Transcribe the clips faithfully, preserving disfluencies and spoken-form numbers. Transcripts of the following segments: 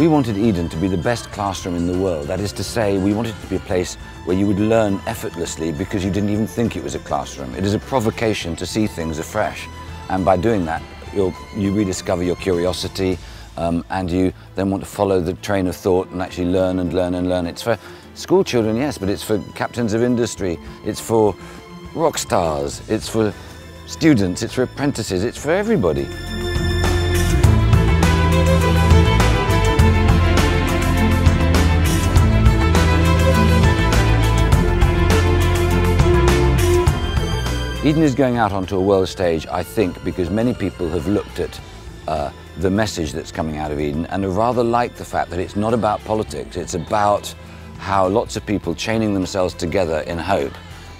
We wanted Eden to be the best classroom in the world. That is to say, we wanted it to be a place where you would learn effortlessly because you didn't even think it was a classroom. It is a provocation to see things afresh. And by doing that, you'll, you rediscover your curiosity, um, and you then want to follow the train of thought and actually learn and learn and learn. It's for school children, yes, but it's for captains of industry. It's for rock stars. It's for students. It's for apprentices. It's for everybody. Eden is going out onto a world stage, I think, because many people have looked at uh, the message that's coming out of Eden and rather like the fact that it's not about politics, it's about how lots of people chaining themselves together in hope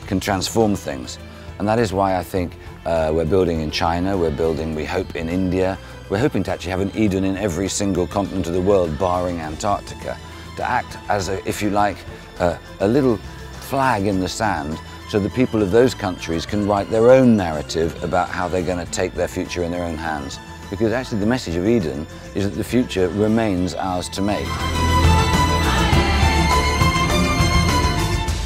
can transform things. And that is why I think uh, we're building in China, we're building, we hope, in India. We're hoping to actually have an Eden in every single continent of the world, barring Antarctica, to act as, a, if you like, uh, a little flag in the sand, so the people of those countries can write their own narrative about how they're going to take their future in their own hands. Because actually the message of Eden is that the future remains ours to make.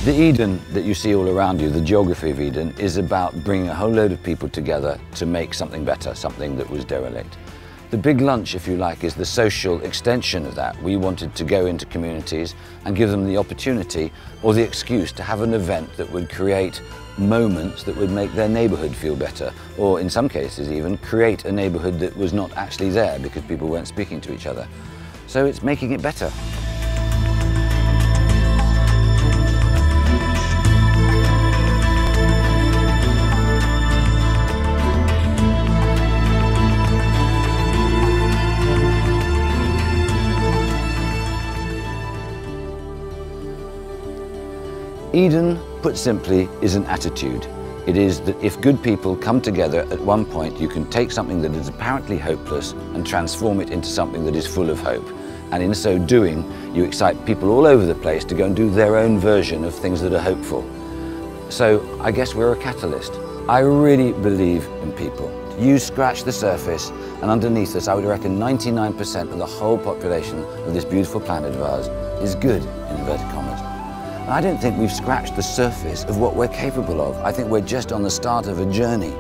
The Eden that you see all around you, the geography of Eden, is about bringing a whole load of people together to make something better, something that was derelict. The Big Lunch, if you like, is the social extension of that. We wanted to go into communities and give them the opportunity or the excuse to have an event that would create moments that would make their neighbourhood feel better, or in some cases even create a neighbourhood that was not actually there because people weren't speaking to each other. So it's making it better. Eden, put simply, is an attitude. It is that if good people come together at one point, you can take something that is apparently hopeless and transform it into something that is full of hope. And in so doing, you excite people all over the place to go and do their own version of things that are hopeful. So I guess we're a catalyst. I really believe in people. You scratch the surface, and underneath us, I would reckon ninety-nine percent of the whole population of this beautiful planet of ours is good, in inverted commas. I don't think we've scratched the surface of what we're capable of. I think we're just on the start of a journey.